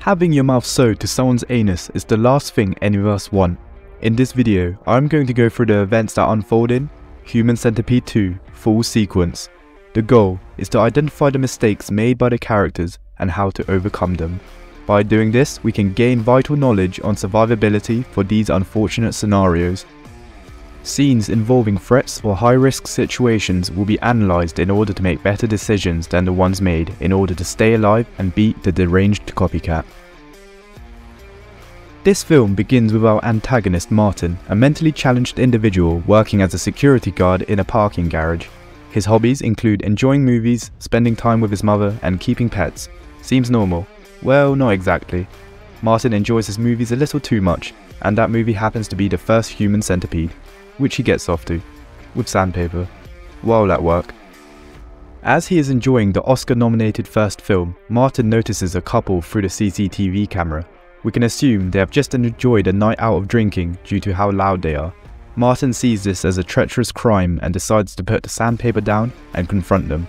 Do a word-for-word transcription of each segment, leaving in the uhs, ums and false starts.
Having your mouth sewed to someone's anus is the last thing any of us want. In this video, I'm going to go through the events that unfold in Human Centipede two Full Sequence. The goal is to identify the mistakes made by the characters and how to overcome them. By doing this, we can gain vital knowledge on survivability for these unfortunate scenarios. Scenes involving threats or high-risk situations will be analysed in order to make better decisions than the ones made in order to stay alive and beat the deranged copycat. This film begins with our antagonist Martin, a mentally challenged individual working as a security guard in a parking garage. His hobbies include enjoying movies, spending time with his mother, and keeping pets. Seems normal. Well, not exactly. Martin enjoys his movies a little too much, and that movie happens to be the first Human Centipede, which he gets off to, with sandpaper, while at work. As he is enjoying the Oscar-nominated first film, Martin notices a couple through the C C T V camera. We can assume they have just enjoyed a night out of drinking due to how loud they are. Martin sees this as a treacherous crime and decides to put the sandpaper down and confront them.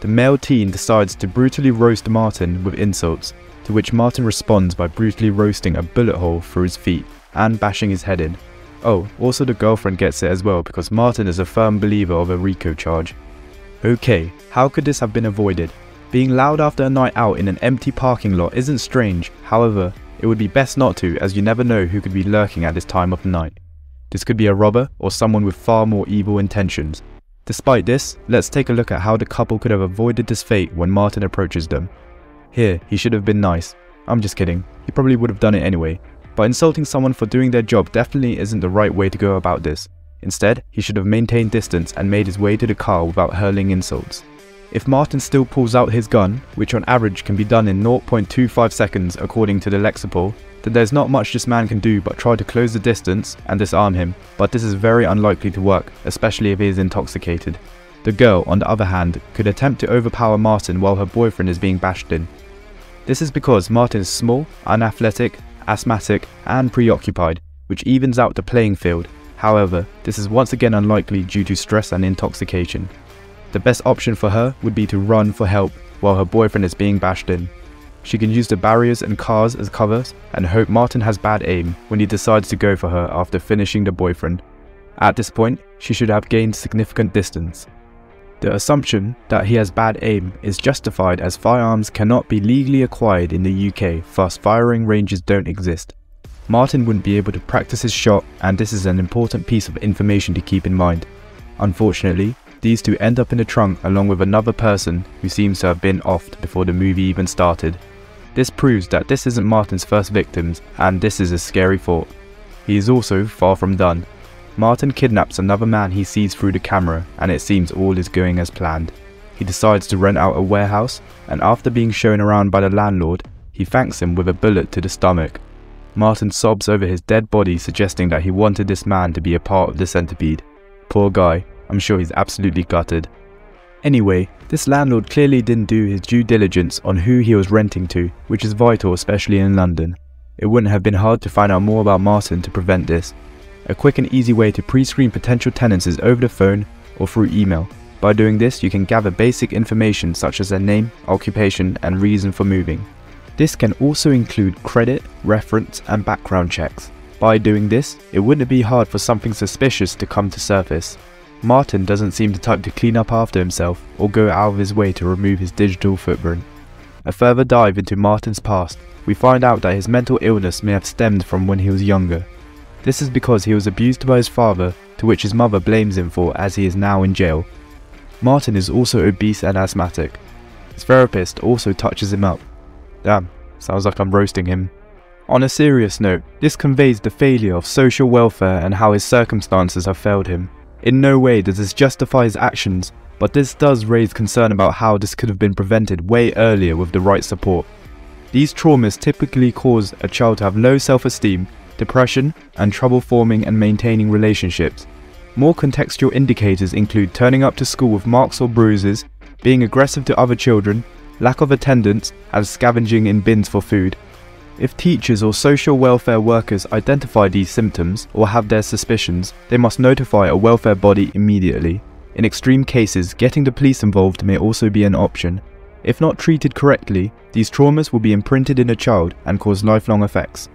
The male teen decides to brutally roast Martin with insults, to which Martin responds by brutally roasting a bullet hole through his feet and bashing his head in. Oh, also the girlfriend gets it as well because Martin is a firm believer of a RICO charge. Okay, how could this have been avoided? Being loud after a night out in an empty parking lot isn't strange, however, it would be best not to as you never know who could be lurking at this time of the night. This could be a robber or someone with far more evil intentions. Despite this, let's take a look at how the couple could have avoided this fate when Martin approaches them. Here, he should have been nice. I'm just kidding, he probably would have done it anyway. But insulting someone for doing their job definitely isn't the right way to go about this. Instead, he should have maintained distance and made his way to the car without hurling insults. If Martin still pulls out his gun, which on average can be done in zero point two five seconds according to the Lexipol, then there's not much this man can do but try to close the distance and disarm him, but this is very unlikely to work, especially if he is intoxicated. The girl, on the other hand, could attempt to overpower Martin while her boyfriend is being bashed in. This is because Martin is small, unathletic, asthmatic, and preoccupied, which evens out the playing field. However, this is once again unlikely due to stress and intoxication. The best option for her would be to run for help while her boyfriend is being bashed in. She can use the barriers and cars as covers and hope Martin has bad aim when he decides to go for her after finishing the boyfriend. At this point, she should have gained significant distance. The assumption that he has bad aim is justified as firearms cannot be legally acquired in the U K, thus firing ranges don't exist. Martin wouldn't be able to practice his shot, and this is an important piece of information to keep in mind. Unfortunately, these two end up in a trunk along with another person who seems to have been offed before the movie even started. This proves that this isn't Martin's first victims, and this is a scary thought. He is also far from done. Martin kidnaps another man he sees through the camera, and it seems all is going as planned. He decides to rent out a warehouse, and after being shown around by the landlord, he thanks him with a bullet to the stomach. Martin sobs over his dead body, suggesting that he wanted this man to be a part of the centipede. Poor guy. I'm sure he's absolutely gutted. Anyway, this landlord clearly didn't do his due diligence on who he was renting to, which is vital especially in London. It wouldn't have been hard to find out more about Martin to prevent this. A quick and easy way to pre-screen potential tenants is over the phone or through email. By doing this, you can gather basic information such as their name, occupation, and reason for moving. This can also include credit, reference, and background checks. By doing this, it wouldn't be hard for something suspicious to come to surface. Martin doesn't seem the type to clean up after himself or go out of his way to remove his digital footprint. A further dive into Martin's past, we find out that his mental illness may have stemmed from when he was younger. This is because he was abused by his father, to which his mother blames him for as he is now in jail. Martin is also obese and asthmatic. His therapist also touches him up. Damn, sounds like I'm roasting him. On a serious note, this conveys the failure of social welfare and how his circumstances have failed him. In no way does this justify his actions, but this does raise concern about how this could have been prevented way earlier with the right support. These traumas typically cause a child to have low self-esteem, depression, and trouble forming and maintaining relationships. More contextual indicators include turning up to school with marks or bruises, being aggressive to other children, lack of attendance, and scavenging in bins for food. If teachers or social welfare workers identify these symptoms or have their suspicions, they must notify a welfare body immediately. In extreme cases, getting the police involved may also be an option. If not treated correctly, these traumas will be imprinted in a child and cause lifelong effects.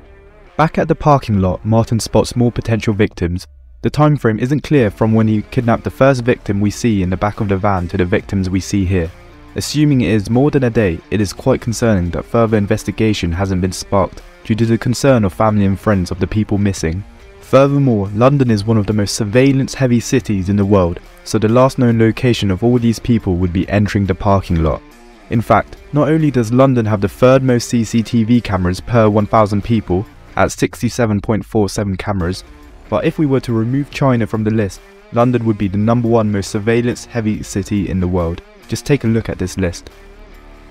Back at the parking lot, Martin spots more potential victims. The time frame isn't clear from when he kidnapped the first victim we see in the back of the van to the victims we see here. Assuming it is more than a day, it is quite concerning that further investigation hasn't been sparked due to the concern of family and friends of the people missing. Furthermore, London is one of the most surveillance-heavy cities in the world, so the last known location of all these people would be entering the parking lot. In fact, not only does London have the third most C C T V cameras per one thousand people, at sixty-seven point four seven cameras, but if we were to remove China from the list, London would be the number one most surveillance-heavy city in the world. Just take a look at this list.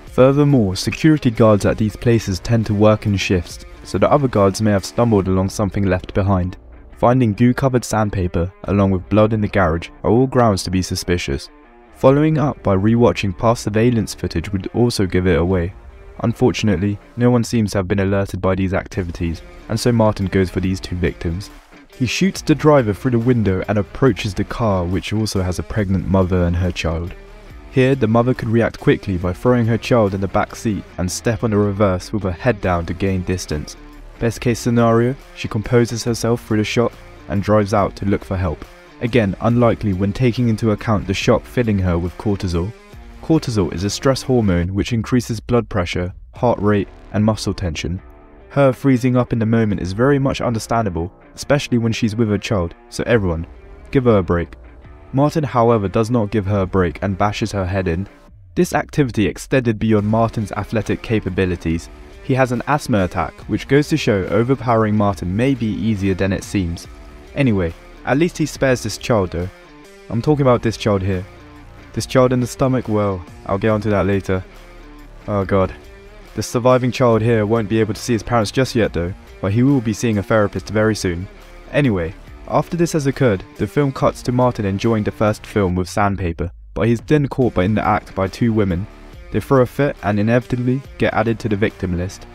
Furthermore, security guards at these places tend to work in shifts, so the other guards may have stumbled along something left behind. Finding goo-covered sandpaper, along with blood in the garage, are all grounds to be suspicious. Following up by rewatching past surveillance footage would also give it away. Unfortunately, no one seems to have been alerted by these activities, and so Martin goes for these two victims. He shoots the driver through the window and approaches the car, which also has a pregnant mother and her child. Here, the mother could react quickly by throwing her child in the back seat and step on the reverse with her head down to gain distance. Best case scenario, she composes herself through the shot and drives out to look for help. Again, unlikely when taking into account the shock filling her with cortisol. Cortisol is a stress hormone which increases blood pressure, heart rate, and muscle tension. Her freezing up in the moment is very much understandable, especially when she's with her child, so everyone, give her a break. Martin, however, does not give her a break and bashes her head in. This activity extended beyond Martin's athletic capabilities. He has an asthma attack, which goes to show overpowering Martin may be easier than it seems. Anyway, at least he spares this child though. I'm talking about this child here. This child in the stomach, well, I'll get onto that later. Oh god. The surviving child here won't be able to see his parents just yet though, but he will be seeing a therapist very soon. Anyway, after this has occurred, the film cuts to Martin enjoying the first film with sandpaper, but he's then caught by in the act by two women. They throw a fit and inevitably get added to the victim list.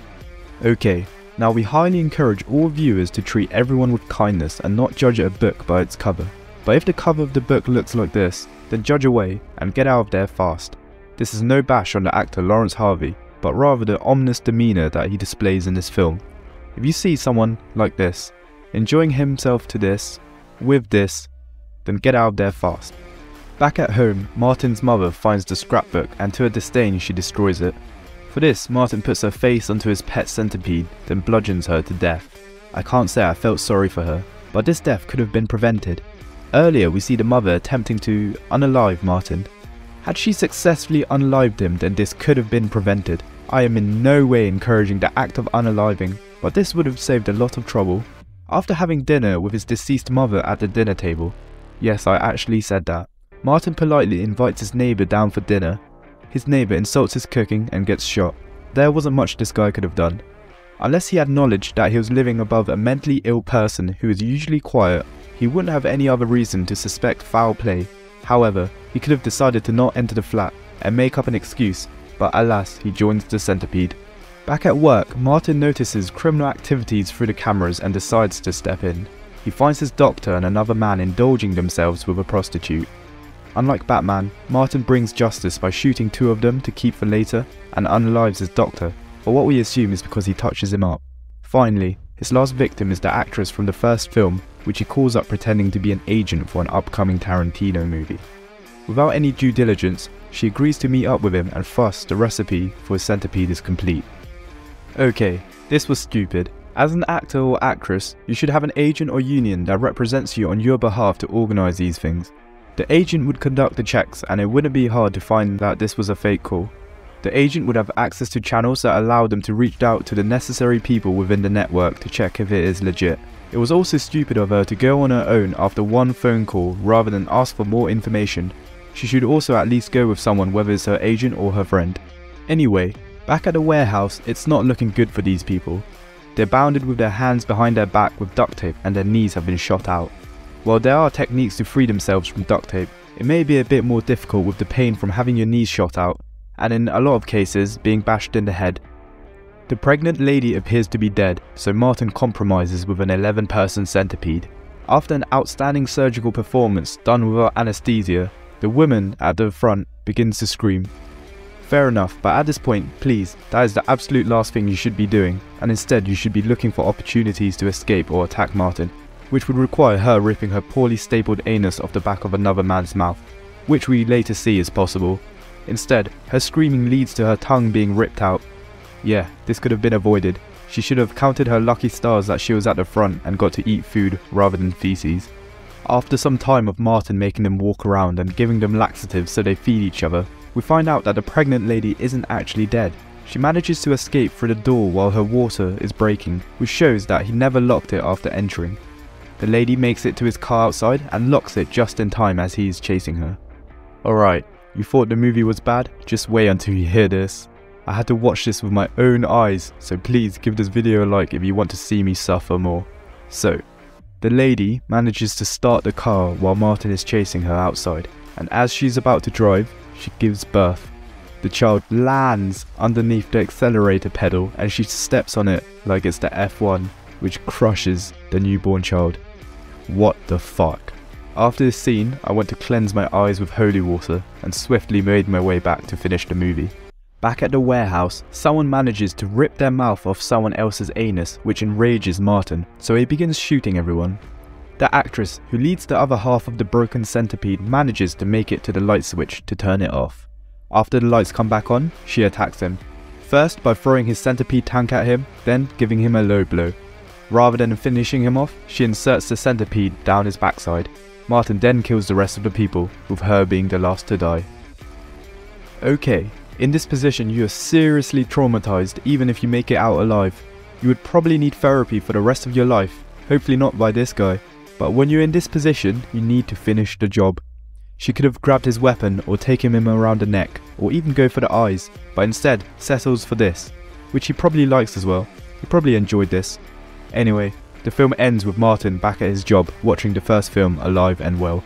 Okay, now we highly encourage all viewers to treat everyone with kindness and not judge a book by its cover. But if the cover of the book looks like this, then judge away and get out of there fast. This is no bash on the actor Lawrence Harvey, but rather the ominous demeanour that he displays in this film. If you see someone like this, enjoying himself to this, with this, then get out of there fast. Back at home, Martin's mother finds the scrapbook and to her disdain she destroys it. For this, Martin puts her face onto his pet centipede, then bludgeons her to death. I can't say I felt sorry for her, but this death could have been prevented. Earlier, we see the mother attempting to unalive Martin. Had she successfully unalived him, then this could have been prevented. I am in no way encouraging the act of unaliving, but this would have saved a lot of trouble. After having dinner with his deceased mother at the dinner table, yes, I actually said that, Martin politely invites his neighbour down for dinner. His neighbour insults his cooking and gets shot. There wasn't much this guy could have done. Unless he had knowledge that he was living above a mentally ill person who is usually quiet, he wouldn't have any other reason to suspect foul play. However, he could have decided to not enter the flat and make up an excuse, but alas, he joins the centipede. Back at work, Martin notices criminal activities through the cameras and decides to step in. He finds his doctor and another man indulging themselves with a prostitute. Unlike Batman, Martin brings justice by shooting two of them to keep for later and unalives his doctor, for what we assume is because he touches him up. Finally, his last victim is the actress from the first film, which he calls up pretending to be an agent for an upcoming Tarantino movie. Without any due diligence, she agrees to meet up with him and thus the recipe for his centipede is complete. Okay, this was stupid. As an actor or actress, you should have an agent or union that represents you on your behalf to organise these things. The agent would conduct the checks and it wouldn't be hard to find that this was a fake call. The agent would have access to channels that allow them to reach out to the necessary people within the network to check if it is legit. It was also stupid of her to go on her own after one phone call rather than ask for more information. She should also at least go with someone, whether it's her agent or her friend. Anyway, back at the warehouse, it's not looking good for these people. They're bounded with their hands behind their back with duct tape and their knees have been shot out. While there are techniques to free themselves from duct tape, it may be a bit more difficult with the pain from having your knees shot out, and in a lot of cases being bashed in the head. The pregnant lady appears to be dead, so Martin compromises with an eleven person centipede. After an outstanding surgical performance done without anesthesia, the woman at the front begins to scream. Fair enough, but at this point, please, that is the absolute last thing you should be doing, and instead you should be looking for opportunities to escape or attack Martin, which would require her ripping her poorly stapled anus off the back of another man's mouth, which we later see is possible. Instead, her screaming leads to her tongue being ripped out. Yeah, this could have been avoided. She should have counted her lucky stars that she was at the front and got to eat food rather than feces. After some time of Martin making them walk around and giving them laxatives so they feed each other, we find out that the pregnant lady isn't actually dead. She manages to escape through the door while her water is breaking, which shows that he never locked it after entering. The lady makes it to his car outside and locks it just in time as he is chasing her. Alright, you thought the movie was bad? Just wait until you hear this. I had to watch this with my own eyes, so please give this video a like if you want to see me suffer more. So, the lady manages to start the car while Martin is chasing her outside, and as she's about to drive, she gives birth. The child lands underneath the accelerator pedal and she steps on it like it's the F one, which crushes the newborn child. What the fuck? After this scene, I went to cleanse my eyes with holy water and swiftly made my way back to finish the movie. Back at the warehouse, someone manages to rip their mouth off someone else's anus, which enrages Martin, so he begins shooting everyone. The actress, who leads the other half of the broken centipede, manages to make it to the light switch to turn it off. After the lights come back on, she attacks him. First by throwing his centipede tank at him, then giving him a low blow. Rather than finishing him off, she inserts the centipede down his backside. Martin then kills the rest of the people, with her being the last to die. Okay, in this position you are seriously traumatized even if you make it out alive. You would probably need therapy for the rest of your life, hopefully not by this guy. But when you're in this position, you need to finish the job. She could have grabbed his weapon or taken him around the neck, or even go for the eyes, but instead settles for this, which he probably likes as well. He probably enjoyed this. Anyway, the film ends with Martin back at his job, watching the first film alive and well.